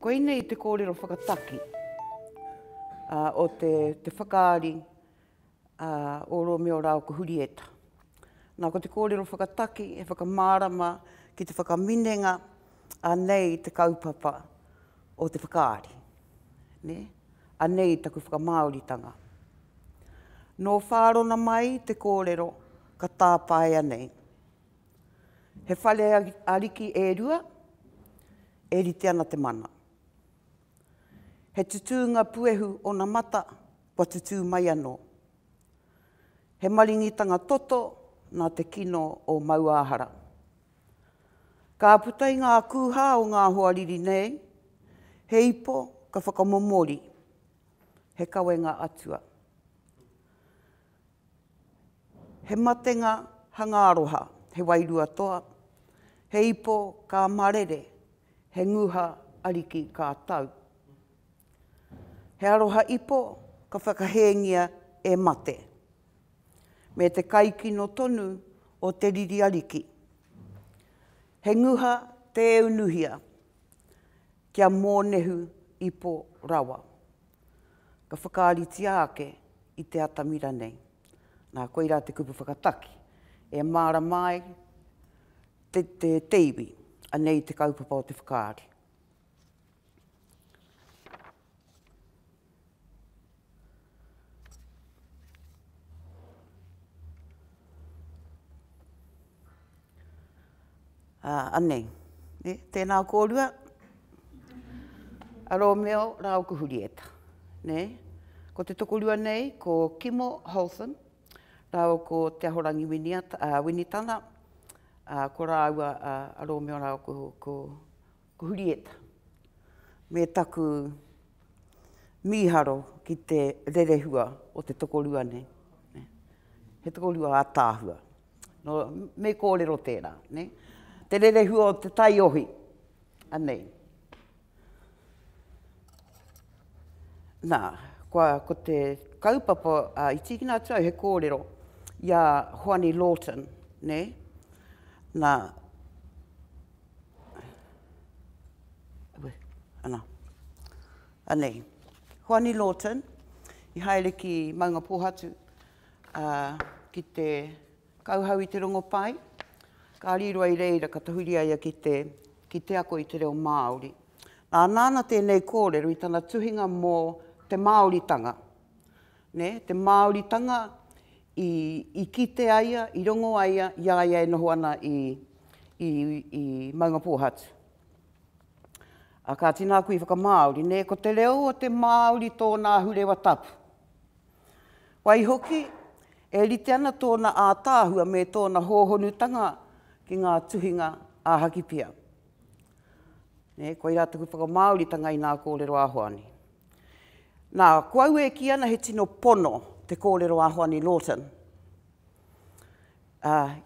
Ko ina i te kōrero whakataki o te whakaari o ro meo rau ko hurieta. Nā ko te kōrero whakataki e whakamārama ki te whakaminenga a nei te kaupapa o te whakaari. Ne? A nei taku whakamāoritanga. Nō whārona mai te kōrero ka tāpaea nei. He whale ariki e rua, e rite ana te mana. He tutūnga puehu o na mata, kua tutū mai anō. He maringitanga toto, nā te kino o mauāhara. Ka putai ngā kūhā o ngā hoariri nei, he ipo ka whakamomori, he kawenga atua. He matenga hangaroha, he wairua toa, he ipo ka marere, he nguha ariki ka tau. He aroha ipo ka whakahengia e mate, me te kaikino tonu o te riri ariki. He nguha te eunuhia, kia mōnehu ipo rawa, ka whakaaritia ake i te atamira nei. Nā koeirā te kupu whakataki, e māra mai te teiwi, a nei te kaupapa o te whakaari. Anei, tēnā kōrua, aro meo rau ko hurieta. Ko te tokorua nei, ko Kimo Holtham, rau ko Te Ahorangi Winitana, ko rāua a rō meo rau ko hurieta. Me taku miharo ki te rerehua o te tokorua nei. He tokorua ātāhua. Me kōrero tērā. Te rerehua o te tai ohi. Anei. Nā, ko te kaupapa i tīkina atau he kōrero ia Hoani Lawton, ne? Nā, ana, anei. Hoani Lawton, i haere ki Maunga Pōhatu, ki te kauhau i te rongopai, ka riro ai reira ka tahuria ia ki te ako i te reo Māori. Nā nāna tēnei kōrero i tāna tuhinga mō te Māoritanga. Te Māoritanga i kite aia, i rongo aia, i aia e noho ana i Maunga Pōhatu. Kā tīnā kui whakamāori, ko te reo o te Māori tōna ahurewa tapu. Wai hoki, e rite ana tōna ātāhua me tōna hōhonutanga ki ngā tuhinga āhakipia. Koeirā taku whakamāoritanga i nā kōrero āhoani. Nā, ko au e ki ana he tino pono te kōrero a Hoani Lawton.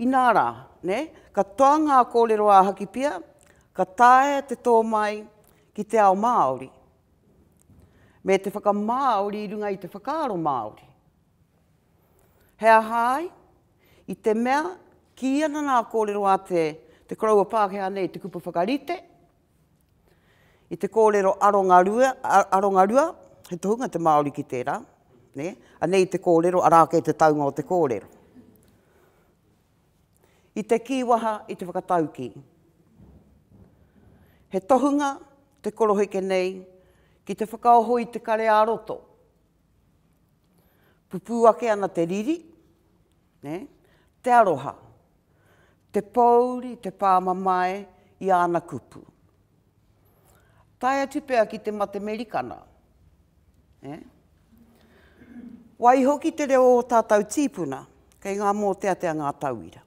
Inā rā, ka toa ngā kōrero a Hakipia, ka tae te tō mai ki te ao Māori. Me te whakamāori i runga i te whakaro Māori. Hea hai, i te mea ki ana nā kōrero a te Koraua Pākehā nei te kupu whakarite, i te kōrero Arongarua, he tohunga te Māori ki tērā, a nei te kōrero, a rākei te taunga o te kōrero. I te kīwaha, i te whakatauki. He tohunga te koroheke nei, ki te whakaoho i te kare āroto. Pupu ake ana te riri, te aroha, te pauri, te pāmamai, i āna kupu. Tai atupea ki te matemerikana. Wai hoki te reo o tātau tīpuna, kei ngā mōteatea ngā tauira.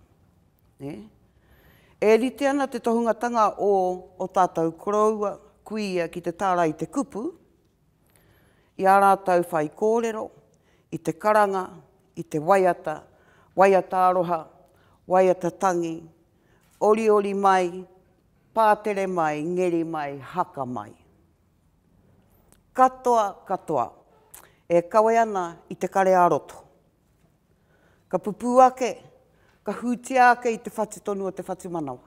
E rite ana te tohungatanga o tātau koroua, kuia ki te tāra i te kupu, i a rātau whai kōrero, i te karanga, i te waiata, waiata aroha, waiata tangi, oriori mai, pātere mai, ngeri mai, haka mai. Katoa, katoa, e kawe ana i te kare aroto. Ka pupu ake, ka hūtia ake i te whatu tonu o te whatu manawa.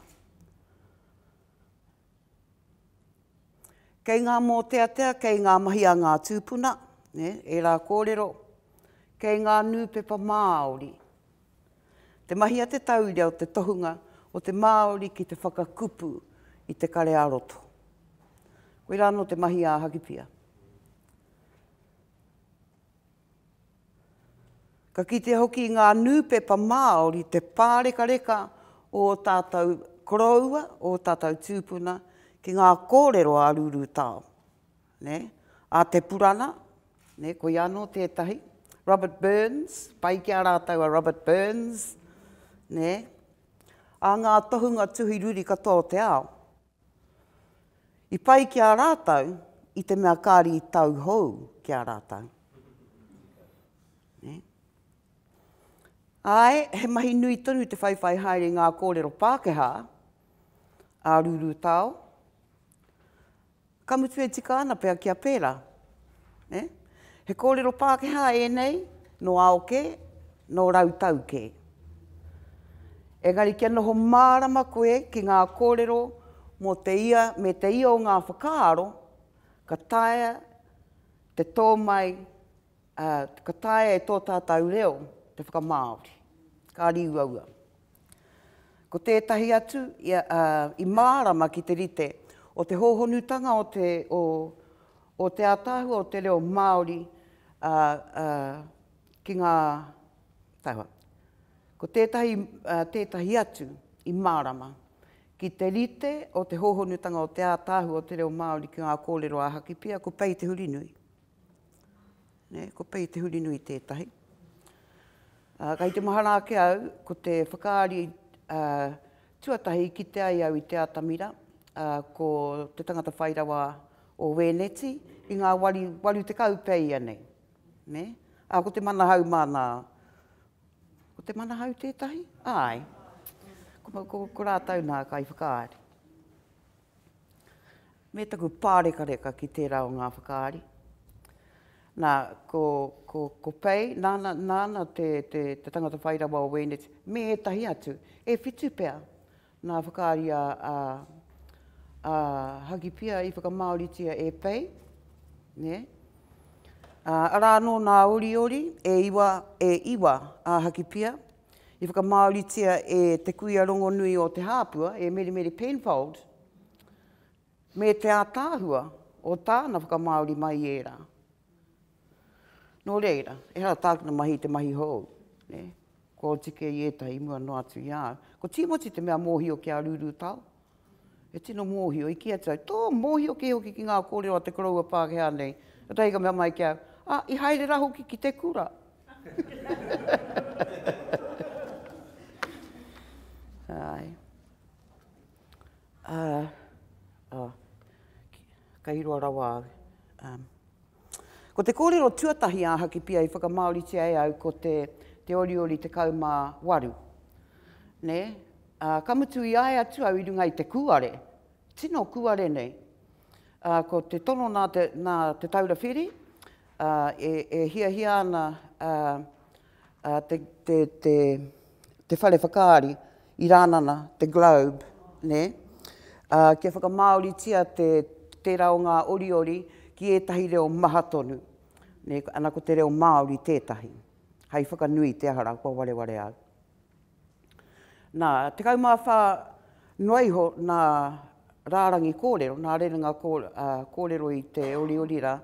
Kei ngā mōteatea, kei ngā mahi a ngā tūpuna, ne? E rā kōrero, kei ngā nūpepa Māori. Te mahi a te tauira o te tohunga, o te Māori ki te whakakupu i te karearoto. Koe rāno te mahi a Hakipia. Ka kite hoki ngā nūpepa Māori te pārekareka o tātou koroua, o tātou tūpuna, ki ngā kōrero a rūrū tāo. Ne? A te purana, ne? Koe anō tētahi. Robert Burns, pai kia rātou a Robert Burns. Ne? A ngā tohunga tuhi ruri katoa te ao. I pai kia rātou, i te mea kāri i tau hou kia rātou. Ne? Ai, he mahi nui tonu te whaiwhai haere ngā kōrero Pākehā, a rūrū tāo. Kamutu e tika ana pēa kia pēra. Ne? He kōrero Pākehā ēnei, no aoke, no rautauke. Engari kia noho mārama koe ki ngā kōrero me te ia o ngā whakaaro, ka taia te tōmai, ka taia e tō tātou reo, te whakamāori, ka riuaua. Ko tētahi atu i mārama ki te rite, o te hohonutanga o te atahua, o te reo Māori ki ngā taua. Ko tētahi atu i mārama ki te rite, o te hohonutanga, o te atahua, o te reo Māori ki ngā kōrero a Hakipia, ko pei te hurinui. Ko pei te hurinui tētahi. Kei te mahana ke au, ko te whakaari tuatahi ki te ai au i te atamira, ko te tangata whairawa o Weneti, i ngā waru te kaupei anei. Ne? Ko te manahau mana. Ko te manahau tētahi? Ai. Ko rātau nā kai whakaari. Me taku pārekareka ki tērā o ngā whakaari. Nā, ko pei, nāna te tangata whairawa o Weneti, me etahi atu, e whitu pēa, nā whakaari a Hakipia i whakamaoritia e pei, ne? Arāno nā oriori, e iwa a Hakipia, i whakamaoritia e te kuiarongo nui o te hāpua, e Mary Penfold, me te ātāhua o tāna whakamaori mai e rā. Nō reira, e hara tākina mahi te mahi hou. Ko tike i etahi mua no atu i āu. Ko tīmoti te mea mōhio ki a rūrū tau. E tino mōhio i kia tau. Tō mōhio ki hoki ki ngā kōrero te koroua Pākehā nei. Rei ka mea mai ki āu. I haere rā hoki ki te kura. Ka iroa rawa au. Ko te kōrero tuatahi a Hakipia i whakamaoritia e au ko te oriori te kaumā waru. Ka mutu i ae atu au i runga i te kuare. Tino kuare nei. Ko te tono nā te taura whiri, e hiahia ana te whare whakaari i rānana, te globe. Kia whakamaoritia tērā o ngā oriori ki etahi reo mahatonu. Ana ko te reo Māori tētahi. Hei whakanui te ahara, kua wareware au. Nā, te kaumāwha noiho nā rārangi kōrero, nā rerenga kōrero i te oriorira,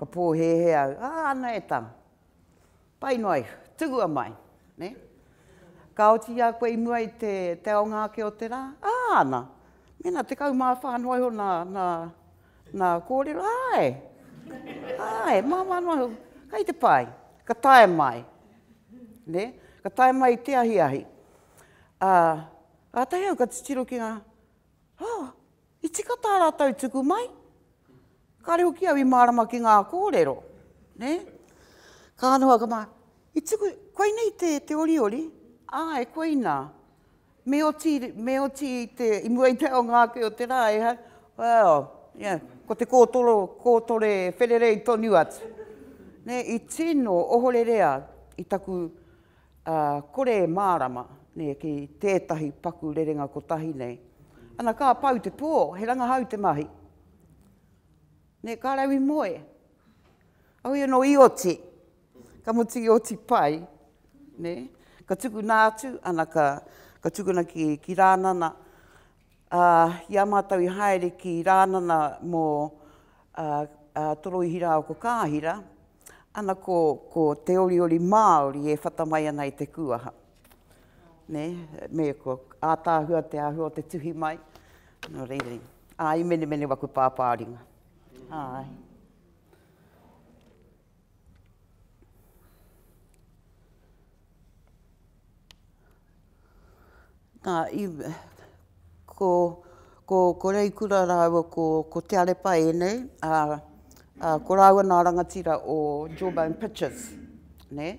ka pōhehe au, ana e tam. Pai noi, tugua mai. Ka oti ia koe i mua i te aongāke o te rā, ana, mena te kaumāwha noiho nā kōrero, ai, māma noiho, kei te pai. Ka tae mai. Ka tae mai te ahiahi. Ātai au ka titiro ki ngā, i tika tā rātau tuku mai. Kāre hoki au i mārama ki ngā kōrero. Ka anō haka mai, i tuku, koe nei te oriori? Ai, koe nā. Me oti i mua i te ao ngāke o te rā e hai. Ko te kōtore whererei tonu atu. I tino ohorerea i taku kore mārama ki tētahi paku rerenga kotahi nei. Ana kā pau te pō, he rangahau te mahi. Ne karawi moe. Au ia no ioti. Ka muti ioti pai. Ne? Ka tuku nā atu, anaka, ka tukuna ki rānana. Ia mātau i haere ki rānana mō toroihira o ko kāhira. Ana ko te oriori Māori e whatamai ana i te kuaha. Ne? Me ko ātāhua te āhua te tuhi mai. No reiri. Ai mene mene waku pāpāringa. Ai. Nā, ko rei kura rāua ko Te Arepa e nei, ko rāua nā rangatira o Jawbone Pictures, ne?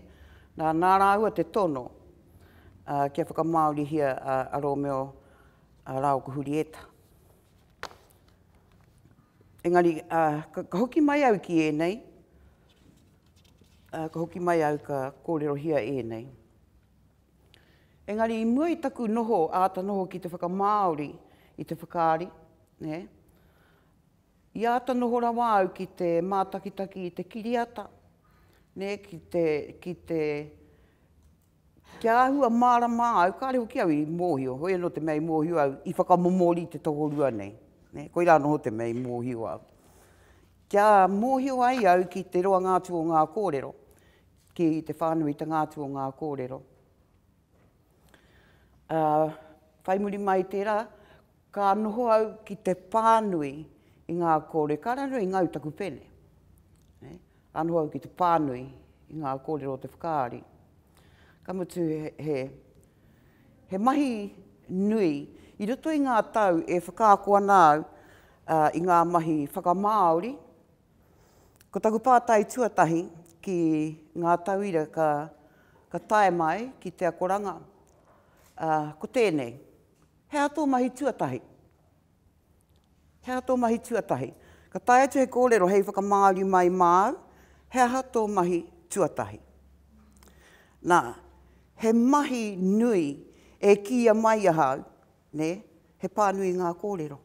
Nā rāua te tono, kia whakamaurihia a Romeo rāua ko Hurieta. Engari, ka hoki mai au ki e nei, ka hoki mai au ka kōrerohia e nei. Engari, i mua i taku noho, āta noho ki te whakamaori i te whakaari. Ne? I āta noho rawa au ki te mātakitaki i te kiriata. Ne? Kia ahua mārama au, ka reho ki au i mōhio. Hoi anō te mea i mōhio au, i whakamomori i te tohorua nei. Ne? Koe rā noho te mea i mōhio au. Kia mōhio ai au ki te roa ngātu o ngā kōrero. Ki te whānui te ngātu o ngā kōrero. Whai muri mai tērā, ka noho au ki te pānui i ngā kōre. Ka rano i ngā utaku pene. Ka noho au ki te pānui i ngā kōre o te whakaari. Ka mutu he mahi nui. I roto i ngā tau e whakākoa nāu i ngā mahi whakamāori. Ko taku pātai tuatahi ki ngā tauira ka tae mai ki te akoranga. Ko tēnei, hea tō mahi tuatahi. Hea tō mahi tuatahi. Ka tae atu he kōrero hei whakamāori mai māu, hea tō mahi tuatahi. Nā, he mahi nui e kia mai ahau, ne, he pānui ngā kōrero.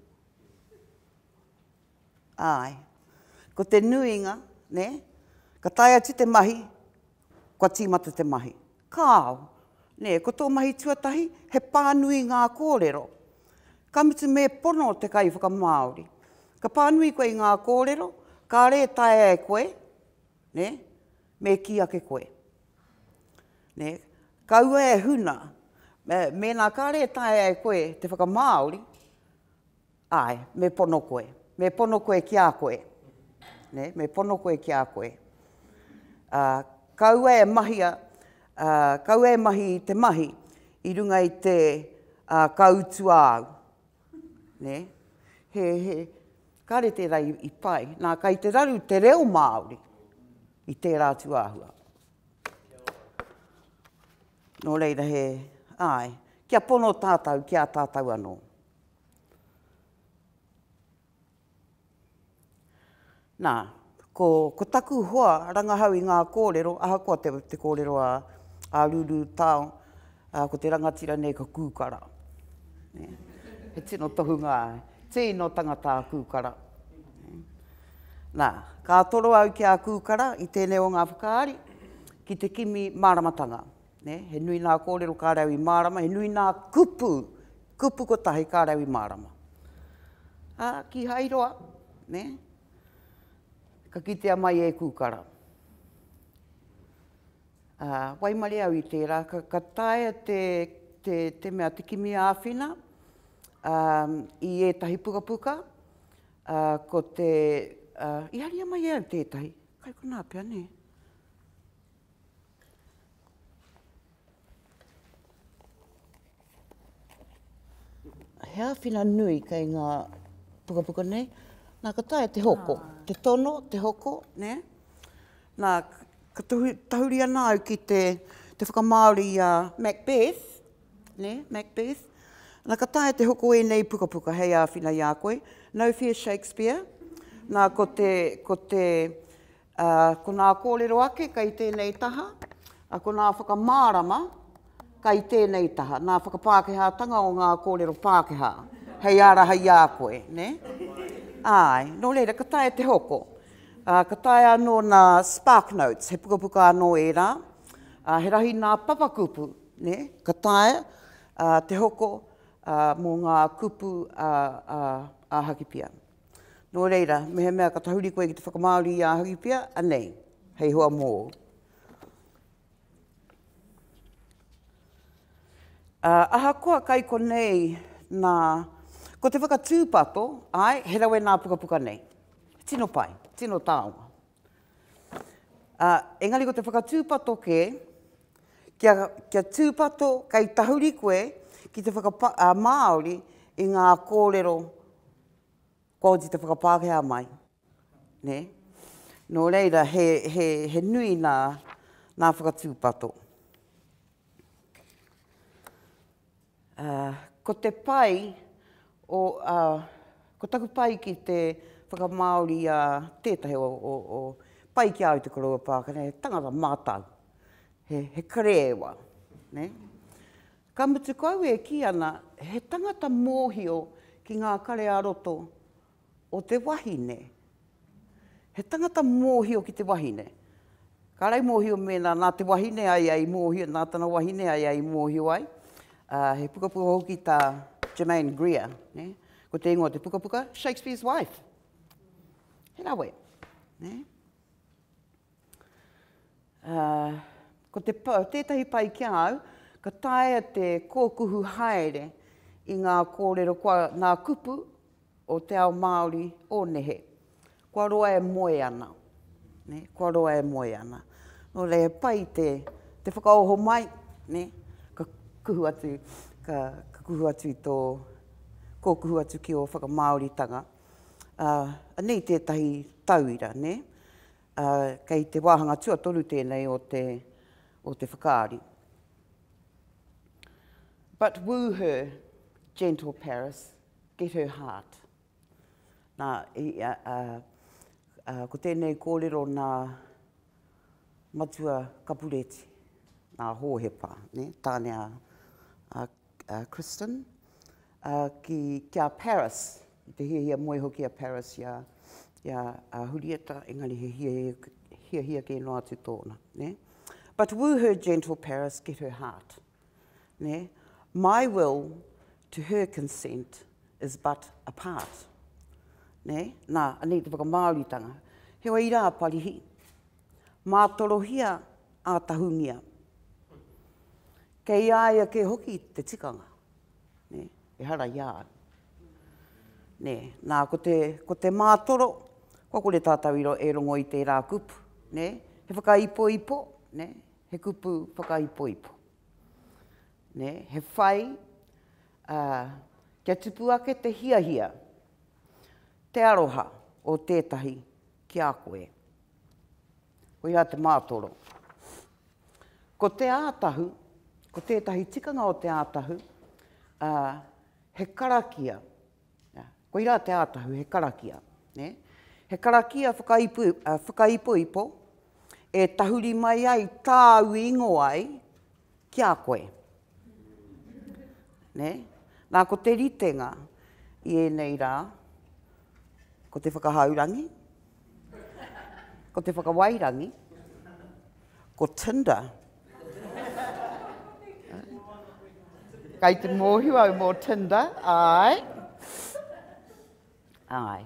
Ai, ko te nuinga, ne, ka tae atu te mahi, kua tīmata te mahi. Kāo. Ne, ko tō mahi tuatahi, he pānui ngā kōrero. Ka mitu me pono te kai whakamāori. Ka pānui koe ngā kōrero, ka re tae e koe, ne, me ki ake koe. Ne, ka ua e huna, mēnā ka re tae e koe te whakamāori, ai, me pono koe. Me pono koe ki a koe. Ne, me pono koe ki a koe. Ka ua e mahia, kau e mahi, i runga i te kautu au. Ne? He, kare te rai i pai. Nā, kai te raru te reo Māori i tērā tu āhua. Nō reira he, ai, kia pono tātau, kia tātau anō. Nā, ko taku hoa rangahau i ngā kōrero, ahakoa te kōrero a āruru tāo, ko te rangatira nei ka kūkara. He tino tohunga ai, tino tangata a kūkara. Nā, ka toro au ki a kūkara i tēnei o ngā whakaari, ki te kimi māramatanga. He nui nā kōrero kā rau i mārama, he nui nā kupu ko tahi kā rau i mārama. Ki hairoa, ka kitea mai e kūkara. Waimare au i tērā, ka taia te mea te kimi āwhina i ētahi pukapuka, ko te... I haria mai au tētahi, kai ko nā pia, ne? He āwhina nui kei ngā pukapuka, ne? Nā, ka taia te hoko, te tono, te hoko, ne? Nā, ka tahuri anā au ki te whakamaori a Macbeth, ne, Macbeth. Nā ka tae te hoko e nei pukapuka, hei āwhina i a koe. No Fear Shakespeare. Nā ko nā kōrero ake, kai tēnei taha. A ko nā whakamārama, kai tēnei taha. Nā whakapākehātanga o ngā kōrero Pākehā. Hei araha i a koe, ne? ai, no leira katae te hoko. Katae anō nā spark notes, he pukapuka anō e rā. He rahi nā papakupu, ne? Katae te hoko mō ngā kupu a Hakipia. No leira, mehe mea katahuri koe ki te whakamaori a Hakipia, anei, hei hoa mō. Aha koa kai konei nā... Ko te whakatūpato, ai, he rawe nā pukapuka nei. Tino pai, tino tāonga. Engari ko te whakatūpato ke, kia tūpato kai tahuri koe ki te Māori i ngā kōrero koji te whakapākehā mai. Ne? Nō reira, he nui nā whakatūpato. Ko te pai, ko taku pai ki te whakamaori tētahi o pai ki au te koroa Pākehā, tangata mātau, he karewa. Ne? Ka mutu koe e ki ana, he tangata mōhio ki ngā karearoto o te wahine. He tangata mōhio ki te wahine. Ka rei mōhio mēnā, nā te wahine ai ai mōhio, nā tana wahine ai ai mōhio ai. He pukapuka hoki tā Germaine Greer, ne? Ko te ingoa te pukapuka, Shakespeare's wife. He rawe. Ne? Ko te tētahi pai kia au, ka taea te kōkuhu haere i ngā kōrero kua nā kupu o te ao Māori o nehe. Kua roa e moe ana. Ne? Kua roa e moe ana. No rei pai te whakaoho mai, ne? Ka kuhu atu tō, ko kuhu atu ki o whakamaoritanga. Anei tētahi tauira, ne? Kei te wāhanga tuatoru tēnei o te whakaari. But woo her, gentle Paris, get her heart. Nā, ko tēnei kōrero nā matua kapureti, nā hōhepa, ne? Tānea Kristen, kia Paris, te hiahia moe hoki a Paris ia Julieta, engari he hiahia ke noa tu tōna. Ne? But woo her, gentle Paris, get her heart. Ne? My will to her consent is but a part. Ne? Nā, anei te whakamauritanga. He wai rā parihi. Mātorohia a tahungia. Kei aia ke hoki te tikanga, ne? E hara iā. Ne? Nā, ko te mātoro, kua kore tātawiro e rongo i te rā kupu, ne? He whakaipoipo, ne? He kupu whakaipoipo. Ne? He whai, kia tupu ake te hiahia, te aroha o tētahi ki a koe. Ko ia te mātoro. Ko te ātahu, ko tētahi tikanga o te ātahu, he karakia. Ko i rā te ātahu, he karakia. Ne? He karakia whakaipoipo, e tahuri mai ai tāu ingo ai kia koe. Ne? Nā ko te ritenga i enei rā, ko te whakahaurangi, ko te whakawairangi, ko Tinder, kei te mōhio au mō Tinder, ai. Ai.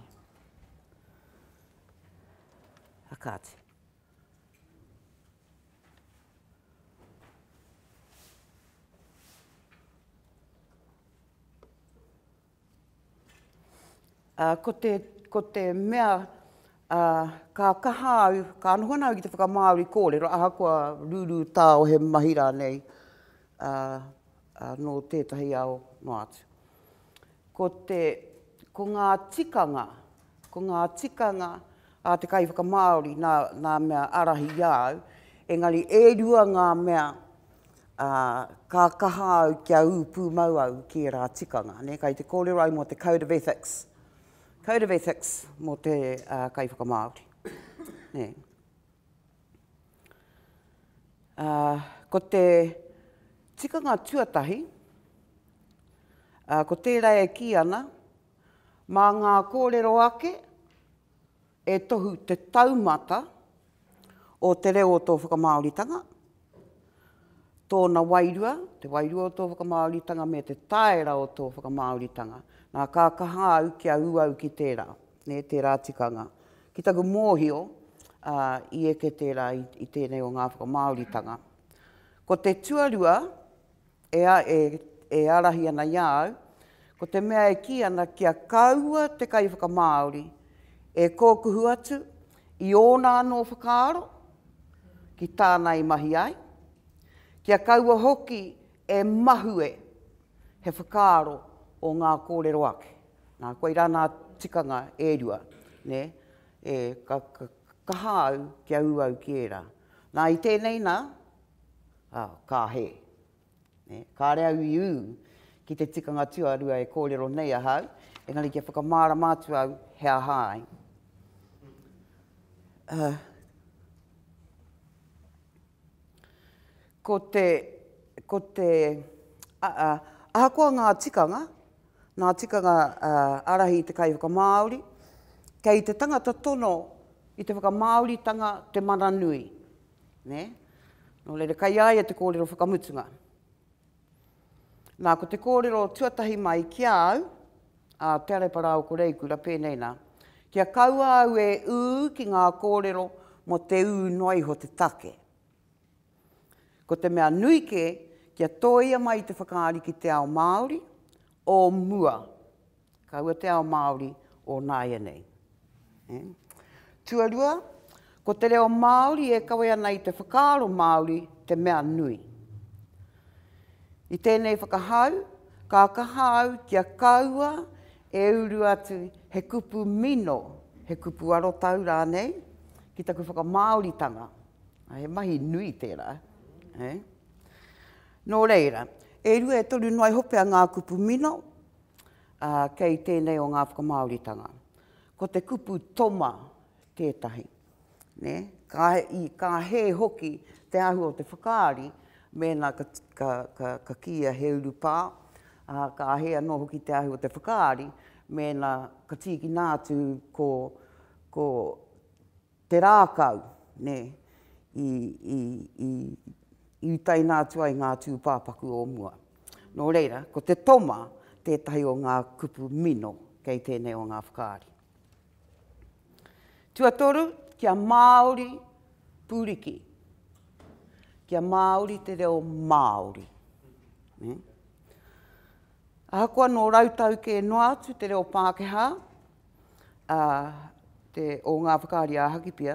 Akati. Ko te mea ka kaha au, ka anuhana au ki te whakamaori kōrero, aha kua rūrū tāo he mahira nei, no tētahi ao no atu. Ko ngā tikanga a te kai whakamaori nā mea arahi iau, engari e rua ngā mea ka kaha au kia upu mau au ki rā tikanga. Ne? Kai te kōrero ai mō te Code of Ethics. Code of Ethics mō te kai whakamaori. Ne? Ko te tikanga tuatahi, ko tērā e ki ana, Mā ngā kōrero ake, e tohu te taumata o te reo o tō whakamāoritanga, tōna wairua, te wairua o tō whakamāoritanga me te taera o tō whakamāoritanga. Nā kākaha au ki a uau ki tērā, ne, tērā tikanga. Ki taku mōhio i eke tērā i tēnei o ngā whakamāoritanga. Ko te tuarua, e arahi ana iau, ko te mea e ki ana kia kaua te kai whakamāori, e kōkuhu atu, i ōna anō whakaaro, ki tānei mahi ai, kia kaua hoki e mahue, he whakaaro o ngā kōrero ake. Nā koe rāna tikanga e rua, ne? E kahau kia uau ki era. Nā i tēnei nā, kā he. Kā rea ui uu ki te tikanga tuarua e kōrero nei ahau, engari kia whakamāra mātu au hea hae. Ko te ahakoa ngā tikanga arahi i te kai whakamāori, kei te tangata tono i te whakamāoritanga te maranui. Nō reira kai ai e te kōrero whakamutunga. Nā, ko te kōrero tuatahi mai ki au, a te arepara o koreikura pēnei nā, kia kaua au e ū ki ngā kōrero mo te ū noi ho te take. Ko te mea nuike, kia tōia mai te whakaari ki te ao Māori o mua. Kaua te ao Māori o nāia nei. Tuarua, ko te reo Māori e kaua ana i te whakaaro Māori te mea nui. I tēnei whakahau, ka kahau kia kaua e uru atu he kupu mino, he kupu aro tau rānei, ki taku whakamāoritanga. He mahi nui tērā. Nō reira, e rua e toru noi hopea ngā kupu mino, kei tēnei o ngā whakamāoritanga. Ko te kupu toma tētahi. Ka he hoki te ahu o te whakaari, mēnā ka kia he urupā, ka hea noho ki te ahi o te whakaari, mēnā ka tīki nātu ko te rākau i utai nātu ai ngā tūpāpaku o mua. Nō reira, ko te toma tētahi o ngā kupu mino kei tēnei o ngā whakaari. Tuatoru, kia Māori pūriki. Kia Māori te reo Māori. Ahakoa nō rautau ke noa atu te reo Pākehā, o ngā whakaari a Hakipia,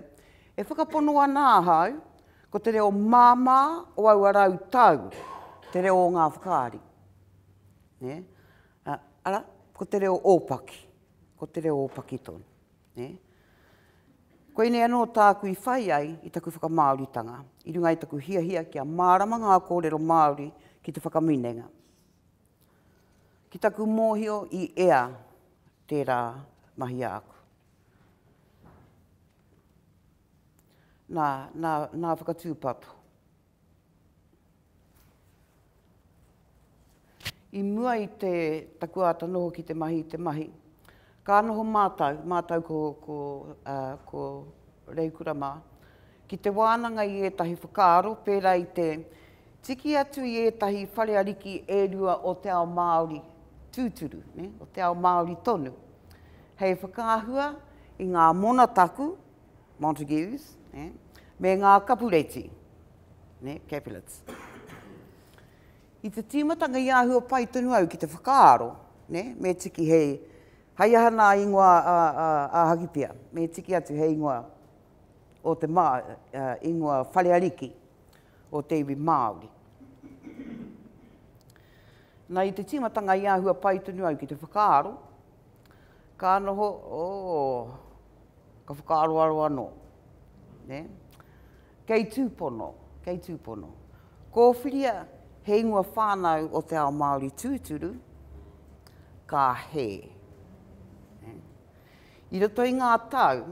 e whakapono ana ahau ko te reo Māmā o aua rautau te reo o ngā whakaari. Ara, ko te reo Ōpaki, ko te reo Ōpaki tonu. Koe ne anō tāku i whai ai i taku whakamāoritanga. I runga i taku hiahia kia mārama ngā kōrero Māori ki te whakaminenga. Ki taku mōhio i ea tērā mahi āku. Nā whakatūpato. I mua i te taku ātanoho ki te mahi i te mahi. Ka noho mātau ko Reikurama, ki te wānanga i ētahi whakaaro, pērā i te tiki atu i ētahi whare ariki e rua o te ao Māori tūturu, o te ao Māori tonu. Hei whakāhua i ngā monataku, Montagues, me ngā kapureti, Capulets. I te tīmatanga i āhua pai tonu au ki te whakaaro, me tiki hei, hei ahana i ngua a Hakipia, me tiki atu hei ngua o te mā, i ngua whareariki o te iwi Māori. Nā i te tīmatanga i āhua pai tonu au ki te whakaaro, ka noho, ka whakaaro aro anō. Kei tūpono. Ko whiria hei ngua whānau o te ao Māori tūturu, ka he. I roto i ngā tau,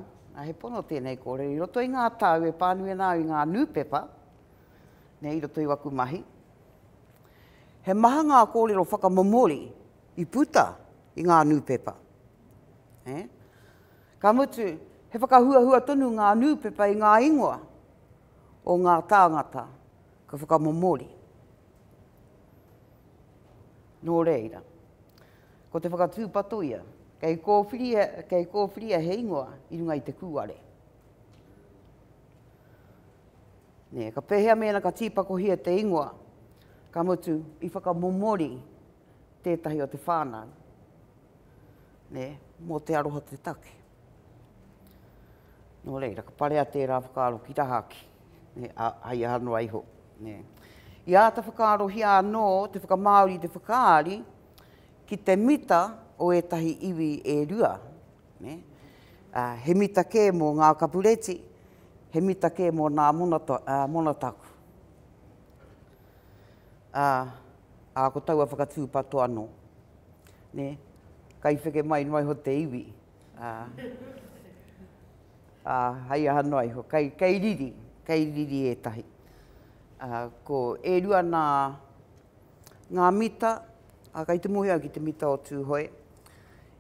he pono tēnei kore, i roto i ngā tau e pānui nāu i ngā nūpepa, i roto i waku mahi. He maha ngā kōrero whakamomori i puta i ngā nūpepa. Ka mutu, he whakahua-hua tonu ngā nūpepa i ngā ingoa o ngā tāngata ka whakamomori. Nō reira. Ko te whakatūpato ia, kei kōwhiria he ingoa i runga i te kūare. Ne, ka pēhea mena ka tīpako hia te ingoa, ka mutu i whakamomori tētahi o te whānau, ne, mō te aroha te take. Nō reira, ka parea tērā whakaaro ki rahaki, ne, ai anō ai ho. Ne. Ia ta whakaaro hia anō, te whakamaori, te whakaari, ki te mita o etahi iwi e rua. Ne. He mita kē mō ngā kapureti, he mita kē mō nā monataku. A ko taua whakatūpato anō. Ne? Kai whike mai noi ho te iwi. Hai aha noi ho. Kai riri e tahi. Ko e rua ngā mita, kai te mohia ki te mita o tūhoe.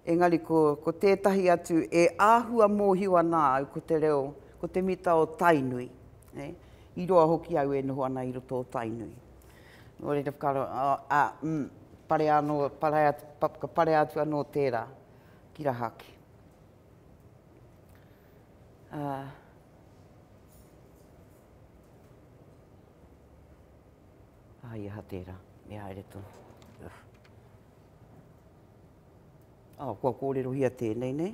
Engari ko tētahi atu e āhua mōhiwa nā au ko te reo, ko te mita o Tainui. Ne? I roa hoki au e noho ana i roto o Tainui. Nō reira whakaro, ka pare atu anō tērā ki rahaki. Ai aha tērā, mea ere tō. Kua kōrero hia tēnei, ne?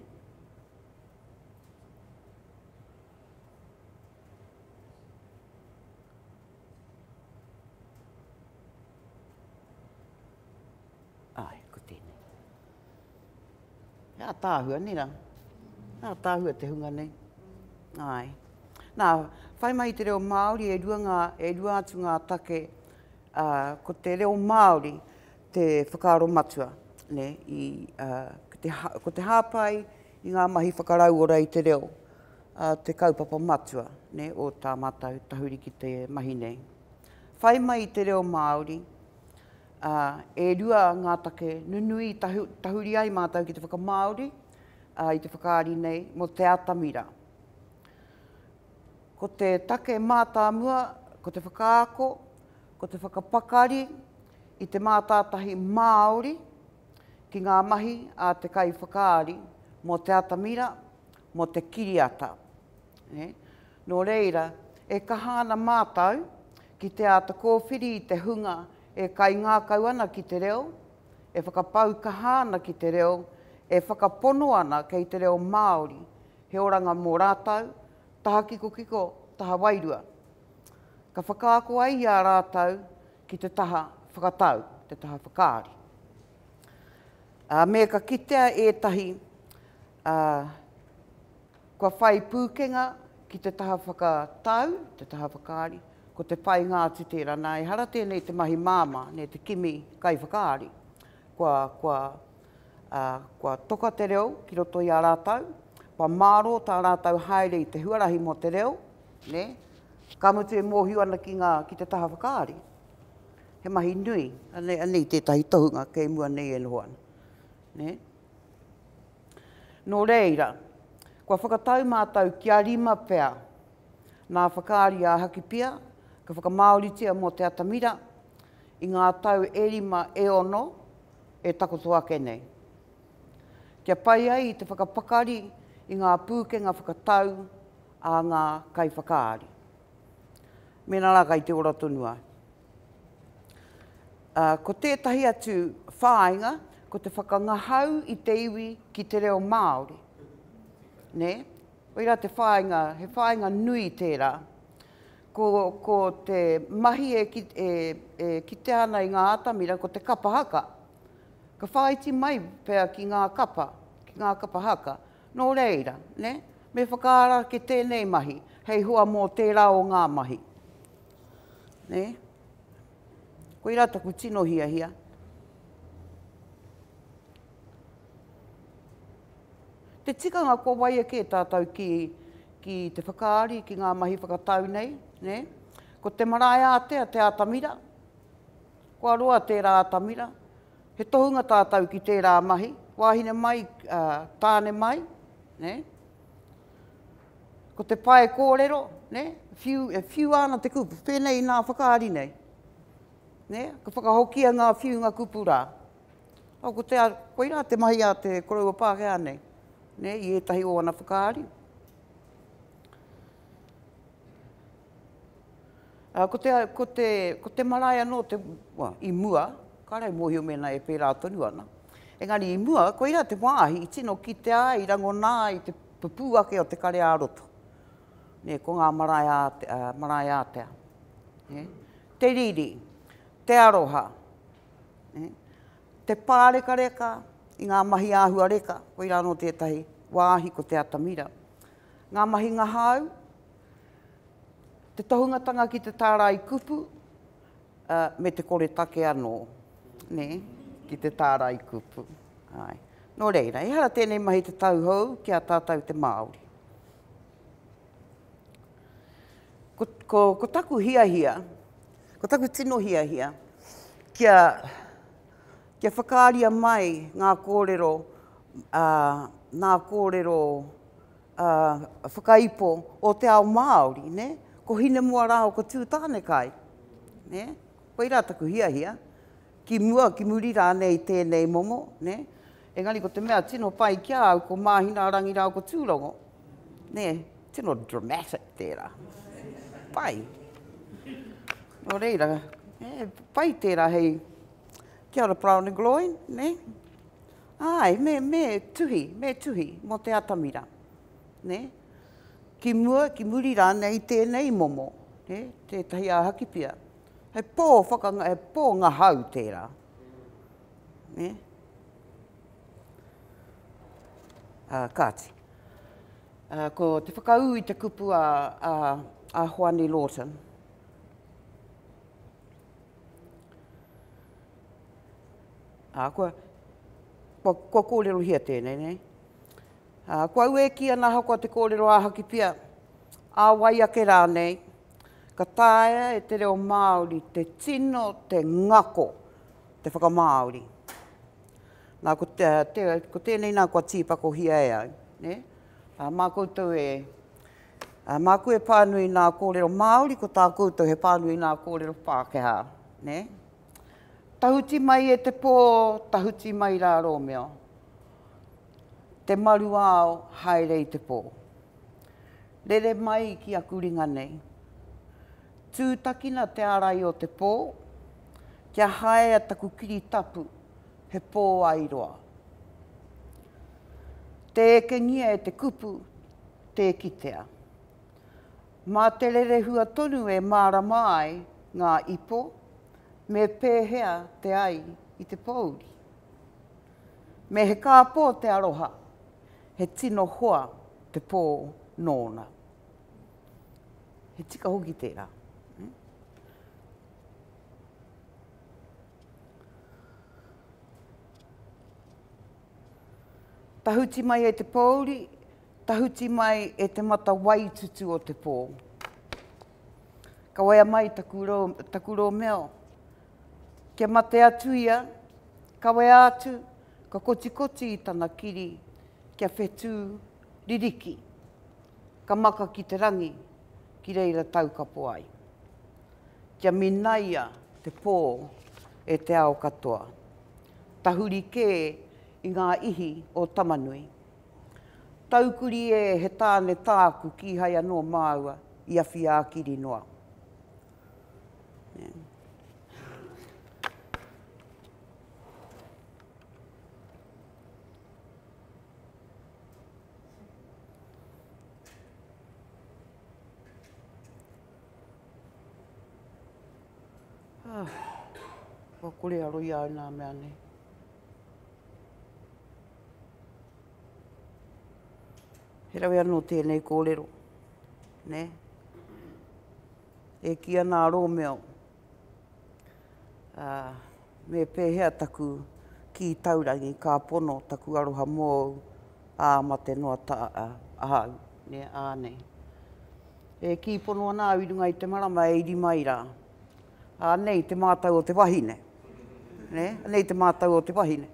Nā tāhua nera, nā tāhua te hunga nei. Ai. Nā, whai mai te reo Māori e rua atu ngā take, ko te reo Māori te whakaaro matua, ne, ko te hāpai i ngā mahi whakarau ora i te reo, te kaupapa matua, ne, o tā mātau tahuri ki te mahi nei. Whai mai te reo Māori, e rua ngā take nunui tahuri ai mātau ki te whakamaori i te whakaari nei mō te atamira. Ko te take mātāmua, ko te whakaako, ko te whakapakari i te mātātahi Māori ki ngā mahi a te kai whakaari mō te atamira, mō te kiriata. Nō reira, e kahana mātau ki te atakōwhiri i te hunga e kai ngā kauana ki te reo, e whakapau kahana ki te reo, e whakapono ana kei te reo Māori, he oranga mō rātau, taha kiko, taha wairua. Ka whakaako ai a rātau ki te taha whakatau, te taha whakaari. Me ka kitea ētahi, kua whai pūkenga ki te taha whakatau, te taha whakaari, ko te pai ngā atu tērā, nā e hara tēnei te mahi māma, ne te kimi kai whakaari, kua toka te reo ki roto i a rātau, kua māro tā rātau haere i te huarahi mō te reo, ne, ka mutu e mōhiu ana ki te taha whakaari. He mahi nui, anei tētahi tohunga kei mua nei e noho ana, ne. Nō reira, kua whakatau mātau kia rima pēa, nā whakaari a hakipia, ka whakamaoritia mō te atamira, i ngā tau e rima e ono e takoto ake nei. Kia pai ai i te whakapakari i ngā pūkenga whakatau a ngā kai whakaari. Mena rāka i te ora tonua. Ko tētahi atu whāinga, ko te whakangahau i te iwi ki te reo Māori. Ne? Oira te whāinga, he whāinga nui tērā. Ko te mahi e kite ana i ngā atamira, ko te kapahaka. Ka whaiti mai pēr ki ngā kapa, ki ngā kapahaka. Nō reira, ne? Me whakaara ki tēnei mahi, hei hoa mō tērā o ngā mahi. Ne? Ko i rātaku tino hia hia. Te tikanga ko waia kē tātou ki te whakaari, ki ngā mahi whakatau nei. Ne? Ko te marae ātea te atamira, ko aroa tērā atamira, he tohunga tātau ki tērā mahi, wāhina mai tāne mai, ne? Ko te pae kōrero, ne? Whiu ana te kupu, pēnei nā whakaari nei. Ne? Ka whakahokia ngā whiu ngā kupu rā. Au ko te koirā te mahi a te koroua Pākehā nei, ne? I ētahi o ana whakaari. Ko te maraia no te i mua, karei mōhio mena e pērā tonu ana. Engari i mua, koirā te māhi, i tino ki te a, i rangonā, i te pupu ake o te kare aroto. Ne, ko ngā maraia atea. Ne? Te riri, te aroha, ne? Te pāreka reka, i ngā mahi āhua reka, koirā no tētahi wāhi ko te atamira. Ngā mahi ngahau, te tohungatanga ki te tārai kupu, me te kore take anō, ne? Ki te tārai kupu. Ai. Nō reira, i hara tēnei mahi te tauhou ki a tātou te Māori. Ko taku hiahia, ko taku tino hiahia, kia whakāria mai ngā kōrero whakaipo o te ao Māori, ne? Ko hine mua rā o ko tū tāne kai. Ne? Koirā taku hiahia. Ki mua, ki muri rā nei tēnei momo. Ne? Engari ko te mea tino pai kia au ko māhina rangi rā o ko tūrongo. Ne? Tino dramatic tērā. Pai. No reira, pai tērā hei. Kia ora Brown and Gloin, ne? Ai, me tuhi, mo te atamira. Ne? Ki mua, ki muri rā nei tēnei momo, ne? Tētahi a hakipia. Hei pō ngahau tērā. Ne? Kāti. Ko te whakau i te kupu a Hoani Lawton. Kua kōrero hia tēnei, nei? Kua ue kia naha kua te kōrero ahaki pia, āwai ake rā nei, ka tāia e te reo Māori, te tino, te ngako, te whakamāori. Nā ko tēnei nā kua tīpako hia e au, ne? Mā koutou e, mā koe pānui nā kōrero Māori, ko tā koutou he pānui nā kōrero Pākehā, ne? Tahuti mai e te pō, tahuti mai rā Romeo. Te maru ao, haere i te pō. Rere mai ki aku ringa nei. Tūtakina te arai o te pō, kia hae a taku kiri tapu, he pō airoa. Te ekengia e te kupu, te ekitea. Mā te rere hua tonu e māra mai ngā ipo, me pēhea te ai i te pōuri. Me he kāpō te aroha. He tino hoa te pō nōna. He tika hoki tērā. Tahuti mai e te pōuri, tahuti mai e te mata waitutu o te pō. Ka waia mai taku Romeo. Kia mate atu ia, ka waia atu, ka kotikoti i tana kiri. Kia whetū ririki, ka maka ki te rangi, ki reira taukapo ai. Kia minaia te pō e te ao katoa. Tahuri kē i ngā ihi o Tamanui. Taukuri e he tāne tāku ki haia no māua i awhi a kiri noa. Ko kore aro i au nā mea nei. He rawe anō tēnei kōrero, ne? E kia nā Romeo. Me pēhea taku ki taurangi, ka pono taku aroha mōu, ā mate noa ahau, ne, ānei. E ki pono anā uirunga i te marama e iri mai rā. Anei te mātau o te wahine. Anei te mātau o te wahine.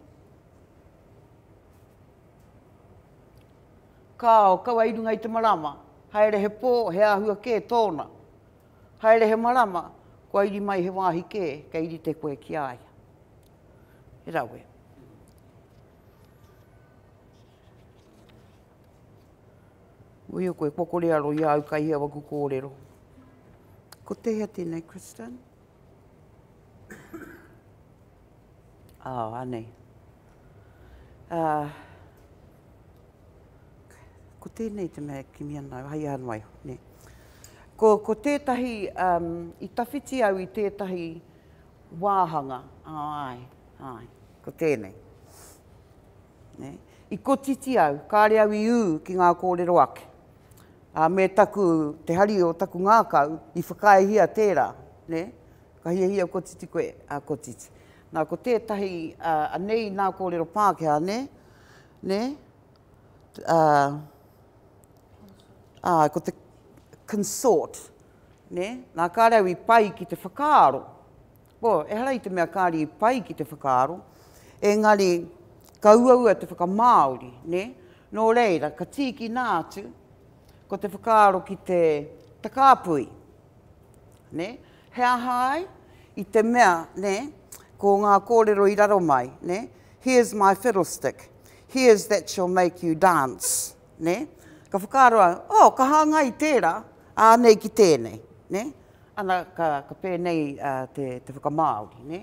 Ka o kawa irunga i te marama. Haere he pō, he ahua kē tōna. Haere he marama, kua iri mai he wāhi kē, ka iri te koe ki aia. He rawe. Ui o koe pokorearo i au kai hawa kukōrero. Ko te hea tēnei, Kristen? Anei. Ko tēnei te mea kimi anau, hai anwai. Ko tētahi, i tawhiti au i tētahi wāhanga. Ai, ai, ko tēnei. I ko titi au, kāre au i ū ki ngā kōrero ake. Me taku, te hari o taku ngākau, i whakaehia tērā. Ka hiahia ko titi koe, a ko titi. Nā ko tētahi anei nā kōrero Pākehā, ne? Ko te consort, ne? Nā kārau i pai ki te whakaaro. Bo, e hara i te mea kāri i pai ki te whakaaro. Engari, ka uaua te whakamāori, ne? Nō reira, ka tīki nātu, ko te whakaaro ki te takāpui, ne? Hea hai, i te mea, ne? Ko ngā kōrero i raro mai, ne? Here's my fiddlestick. Here's that shall make you dance, ne? Ka whakaroa, oh, ka hanga i tērā, ānei ki tēnei, ne? Ana ka pēnei te whakamāori, ne?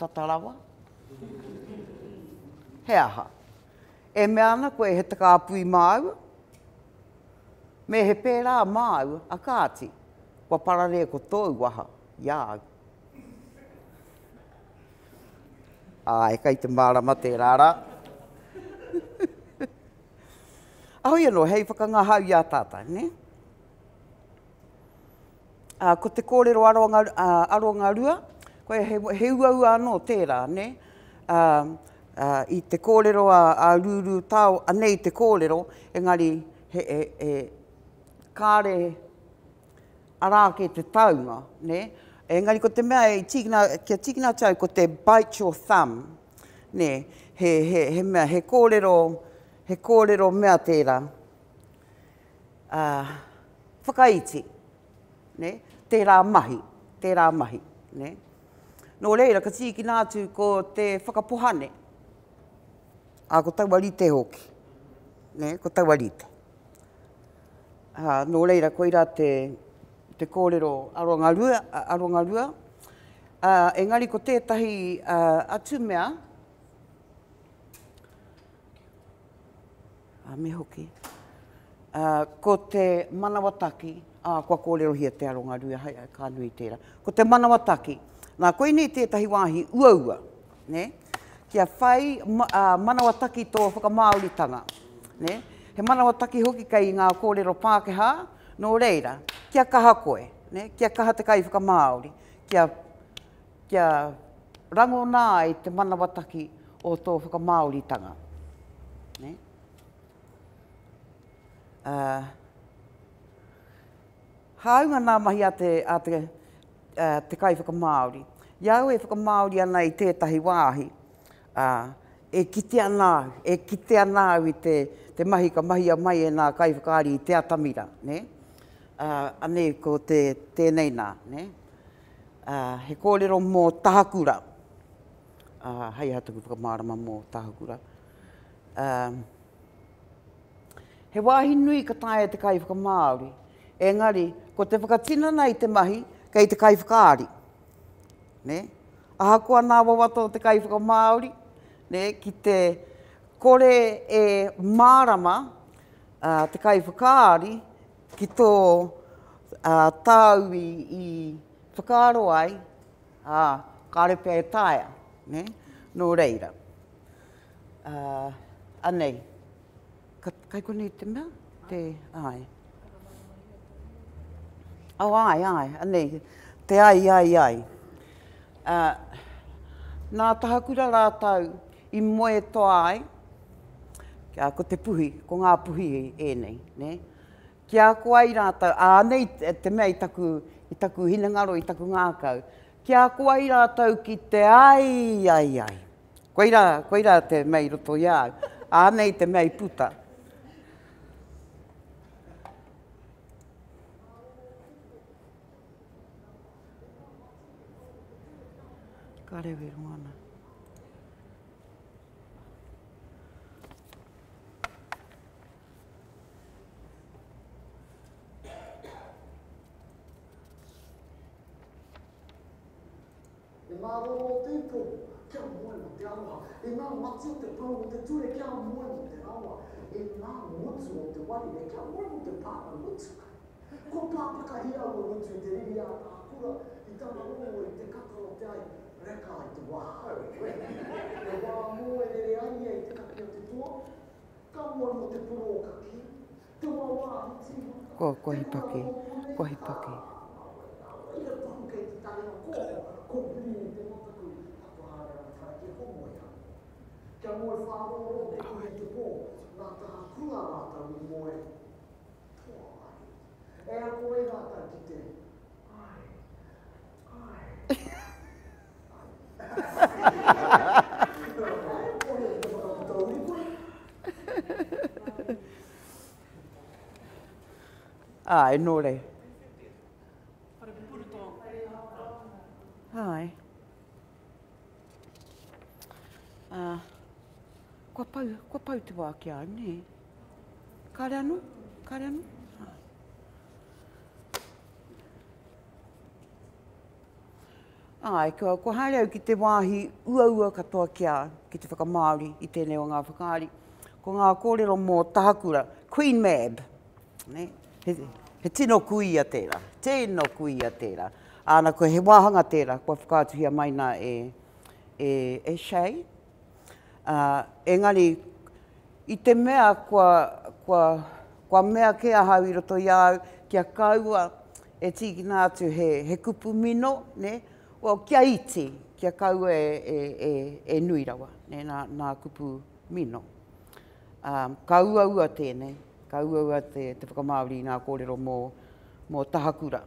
Tatarawa. He aha. E mea ana koe he takāpui māua, me he pērā māua a kāti, wa parare ko tōu waha, iāu. Ai, kai te mārama te rāra. Ahoi anō, hei whakangahau iā tātai, ne? Ko te kōrero aroangarua, koe he uaua anō tērā, ne? I te kōrero a rūru tau, anei te kōrero, engari kāre arāke te taunga, ne? Engari ko te mea e kia tīkina tau ko te bite your thumb, ne, he mea, he kōrero mea tērā, whakaiti, ne, tērā mahi, ne. Nō reira, ka tīkina atu ko te whakapohane, a ko tauarite hoki, ne, ko tauarite. Nō reira, koira te kōrero aroangarua. Engari ko tētahi atu mea. Me hoki. Ko te manawataki. Kua kōrero hia te aroangarua, hei a kā nui tērā. Ko te manawataki. Nā koe nei tētahi wāhi uaua. Kia whai manawataki tō whakamāoritanga. He manawataki hoki kei ngā kōrero Pākehā. Nō reira, kia kaha koe, kia kaha te kai whakamāori, kia rangona i te manawataki o tō whakamāoritanga. Hāunga nā mahi a te kai whakamāori. Iau e whakamāori ana i tētahi wāhi, e kite anāu i te mahi ka mahi a mai e nā kai whakaari i te atamira. Anei ko tēnei nā. He kōrero mō tahakura. Hei hataku whakamārama mō tahakura. He wāhi nui ka tae te kai whakamāori. Engari, ko te whakatina nei te mahi, kei te kai whakaari. Ahakoa nā wawato te kai whakamāori, ki te kore e mārama, te kai whakaari, ki tō tāui i whakaaro ai, kārepea e tāia, nō reira. Anei, kai konei te mea? Te ai. Au ai, ai, anei, te ai, ai, ai. Nā tahakura rātau i moe tō ai, ko te puhi, ko ngā puhi e nei. Kia koa i rātau, anei te mea i taku hinangaro, i taku ngākau. Kia koa i rātau ki te ai, ai, ai. Koeira te mea i roto iau, anei te mea i puta. fare per una. Kohipaki. Ai, nore. Ai. Ah. Qua pau te wā ki au, ne? Karanu? Ai, ko haere au ki te wāhi uaua katoa ki au, ki te whakamāori i tēnei o ngā whakaari. Ko ngā kōrero mō Tahakura, Queen Mab. Ne? He tino kuia tērā, Āna koe he wāhanga tērā, kua whakātuhia maina e Shay. Engari, i te mea kua mea ke ahau i roto i au, kia kaua e tiki nā atu he kupu mino, ne? O kia iti, kia kaua e nui rawa, ne? Nā kupu mino. Kauaua tēnei. Kauaua te whakamāori i ngā kōrero mō Tahakura.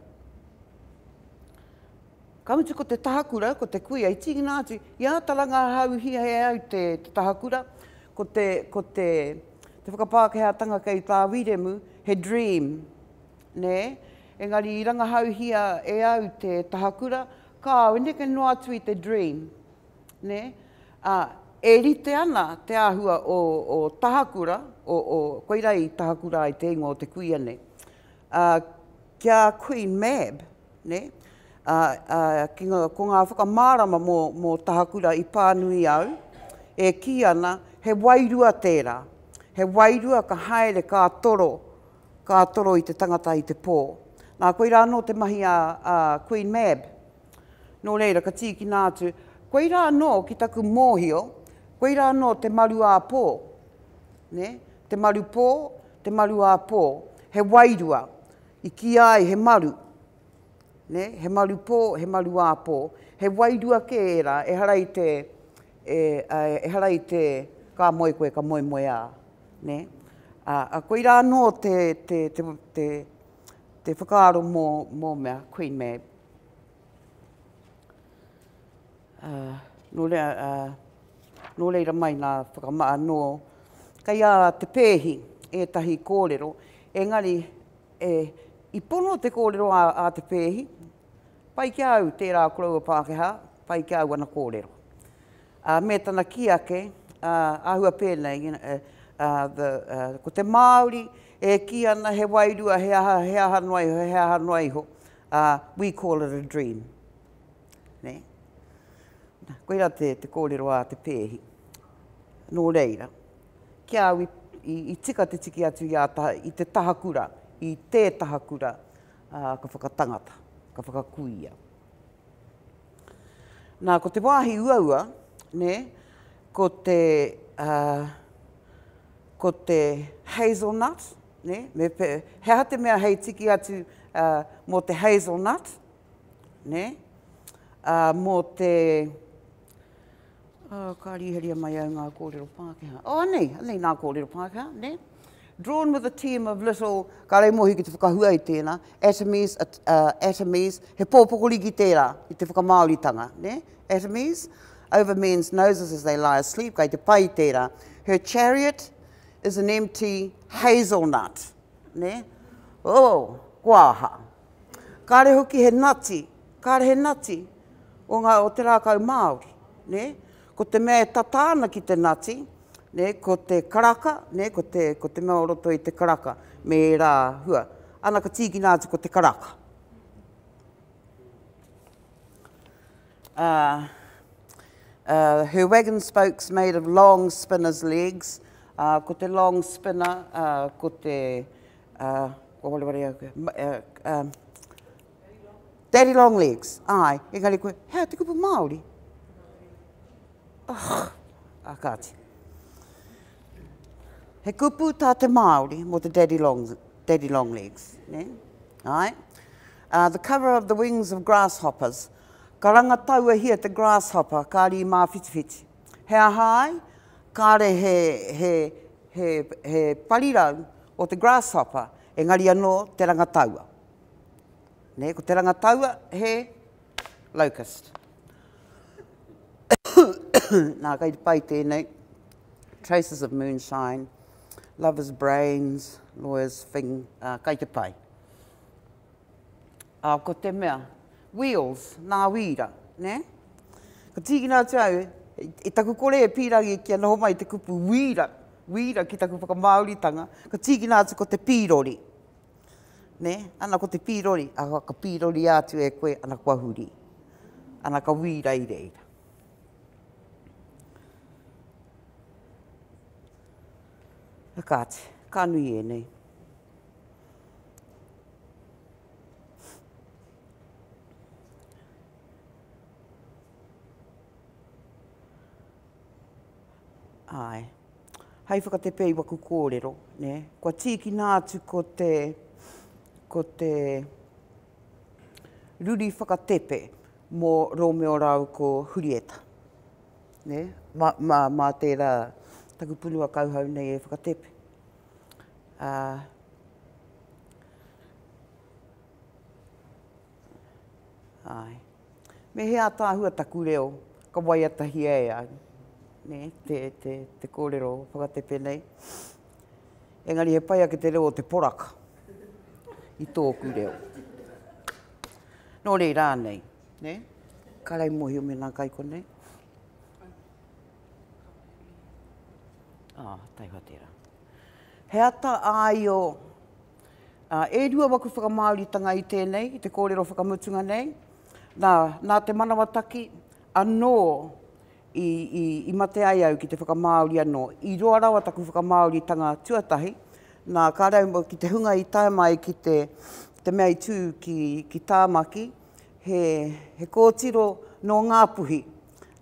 Kamutu ko te Tahakura, ko te kuia, i tiki nā atu, ia talanga hau hia he au te Tahakura, ko te whakapākehātanga kei Tāwiremu, he dream, ne? Engari i ranga hau hia e au te Tahakura, ka au neke no atu i te dream, ne? E rite ana te āhua o Tahakura, o koirei Tahakura i te ingo o te kui ane. Kia Queen Mab, ne? Ko ngā whakamārama mō Tahakura i Pānui au, e ki ana he wairua tērā. He wairua ka haere kā toro i te tangata i te pō. Nā koirā anō te mahi a Queen Mab. Nō reira, ka tiki nā atu, koirā anō ki taku mōhio, koirā anō te maru a pō, ne? Te maru pō, te maru a pō, he wairua, i ki ai he maru, ne? He maru pō, he maru a pō, he wairua ke era, e harai te ka moe koe, ka moe a, ne? A koirā anō te whakaaro mō mea, Queen Mab. Nō reira mai nā whakamaa nō. Kei a te pēhi, ētahi kōrero, engari i pono te kōrero a te pēhi, pai ki au tērā koraua Pākehā, pai ki au ana kōrero. Me tana ki ake, ahua pēnei, ko te Māori, e ki ana he wairua, he aha noiho, we call it a dream. Ne? Koira te kōrero a te pēhi. Nō reira. Kia au i tika te tiki atu i te Tahakura, i te Tahakura, ka whakatangata, ka whakakuia. Nā, ko te wāhi uaua, ne, ko te hazelnut, ne, hea te mea hei tiki atu mō te hazelnut, ne, mō te... Kāriheria mai au ngā kōrero Pākehā. Oh, anei ngā kōrero Pākehā, ne? Drawn with a team of little, kāre mohi ki te whakahua i tēnā, atomies, he pōpokoriki tērā i te whakamāoritanga, ne? Atomies, over men's noses as they lie asleep, kei te pai tērā. Her chariot is an empty hazelnut, ne? Oh, guāha. Kāre hoki he nati, o ngā o te rākau Māori, ne? Ko te mea e tatāna ki te nati, ne? Ko te karaka, ne? Ko te mea oroto i te karaka, me rā hua. Ana ka tiki nāti ko te karaka. Her wagon spokes made of long spinner's legs. Ko te long spinner, ko te... Daddy long legs. Ai, engari koe, hea te kupu Māori? Oh, akati. He kupu tā te Māori mo te daddy long legs. Ne? Ai. The cover of the wings of grasshoppers. Ka rangataua hia te grasshopper, kāri mā whitiwhiti. Hea hai, kāre he parirau o te grasshopper, engari anō te rangataua. Ne, ko te rangataua, he locust. Nā, kei te pai tēnei. Traces of moonshine, lovers' brains, lawyers' thing, kei te pai. Ko te mea, wheels, nā wira, ne? Ka tiki nā te au, e taku kore e pīrangi kia noho mai te kupu wira, wira ki taku whakamauritanga, ka tiki nā te ko te pīrori. Ne? Ana ko te pīrori, a ka pīrori atu e koe, ana kua huri. Ana ka wīra i reira. Akāti, ka nui e nei. Ai. Hei whakatepei waku kōrero, ne? Kua tiki nā atu ko te ruri whakatepe mō Romeo Rau ko Hurieta. Ne? Mā tērā takupunua kauhau nei e whakatepe. Ai. Me hea tāhua taku reo, ka waiatahi e au. Ne? Te kōrero whakatepe nei. Engari he paia ki te reo o te poraka. I tōku reo. Nō rei rā nei, ne? Ka rei mohi o mena kai konei. Ah, tai hotera. He ata ai o, e rua waku whakamauritanga i tēnei, i te kōrero whakamutunga nei. Nā te manawataki, anō i mate ai au ki te whakamauri anō. I roa rawa taku whakamauritanga tuatahi, nā kārau ki te hunga i tāmai ki te mea i tū ki tāmaki, he kōtiro no Ngāpuhi,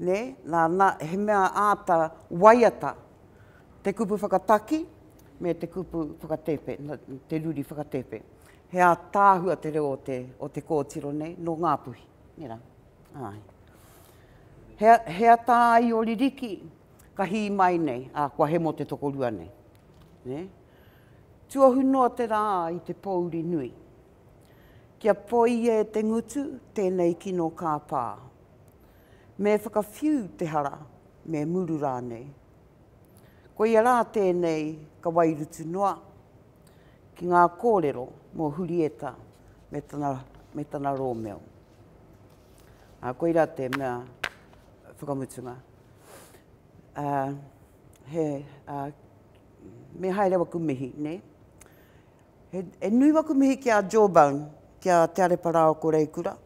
ne? Nā he mea āta waiata te kupu whakataki me te kupu whakatepe, te ruri whakatepe. He a tāhua te reo o te kōtiro, ne? No Ngāpuhi, nera. Ai. He a tāi o ririki ka hī mai nei, a kua he mo te tokorua nei, ne? Tuahu noa te rā i te Pōuri Nui. Kia poi e te ngutu, tēnei kino kā pā. Me whakawhiu te hara, me muru rānei. Ko ia rā tēnei ka wairutu noa, ki ngā kōrero mō Hurieta me tana Romeo. Ko ia rā te mea whakamutunga. Me haere waku mihi, ne? E nui waku mihi kia Jawbone, kia Te Areparao ko Reikura.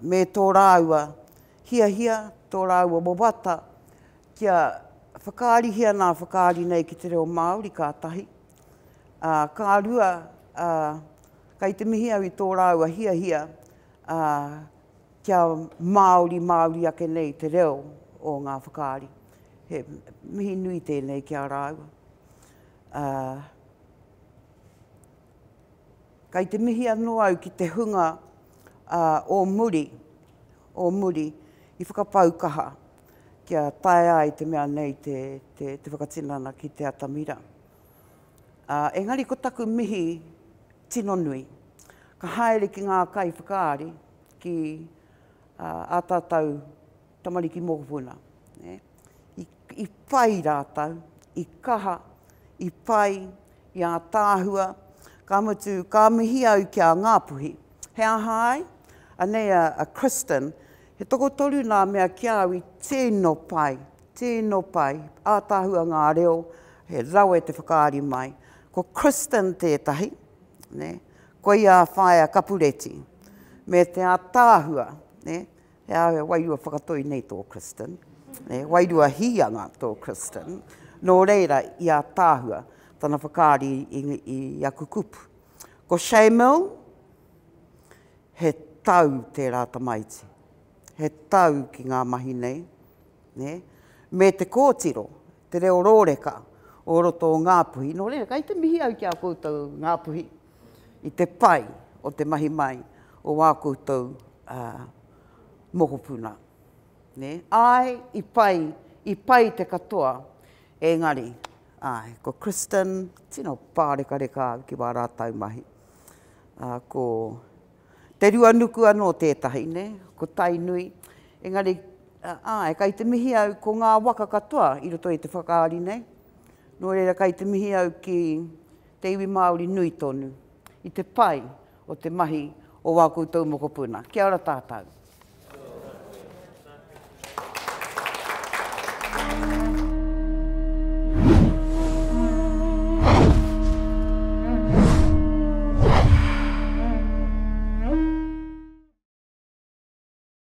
Me tō rāua, hia, tō rāua mawata, kia whakaarihia nā whakaari nei ki te reo Māori kātahi. Kā rua, kai te mihi au i tō rāua hia, kia Māori ake nei te reo o ngā whakaari. He mihi nui tēnei kia rāua. Kai te mihi anō au ki te hunga o muri, i whakapaukaha kia tae ai te mea nei te whakatinana ki te atamira. Engari ko taku mihi tino nui, ka haere ki ngā kai whakaari ki ātātau tamariki mokowuna. I pai rātau, i kaha, i pai, i ā tāhua, ka mutu, ka mihi au kia Ngāpuhi. Hea hai, anei a Kristen, He toko tolu nā mea kia awi tēno pai, ātāhua ngā reo, he rau e te whakaari mai. Ko Kristen tētahi, ne? Ko ia whaia Kapureti, me te ātāhua, ne? He awe wairua whakatoi nei tō Kristen, ne? Wairua hianga tō Kristen, nō reira i ātāhua, tāna whakaari i akukupu. Ko Sheimel, he tau te rāta maiti. He tau ki ngā mahi nei. Ne? Me te kōtiro, te reo rōreka, o roto o Ngāpuhi. Nō reira, kai te mihi au ki a koutou Ngāpuhi. I te pai o te mahi mai o a koutou Mokopuna. Ne? Ai, i pai te katoa, engari. Ai, ko Kristen, tino pāreka reka ki wā rātau mahi. Ko te rua nuku anō tētahi, ne? Ko tai nui. Engari, ai, kai te mihi au ko ngā waka katoa i roto i te whakaari, nei. Nō reira, kai te mihi au ki te iwi Māori nui tonu, i te pai o te mahi o wā koutou Mokopuna. Kia ora tātou.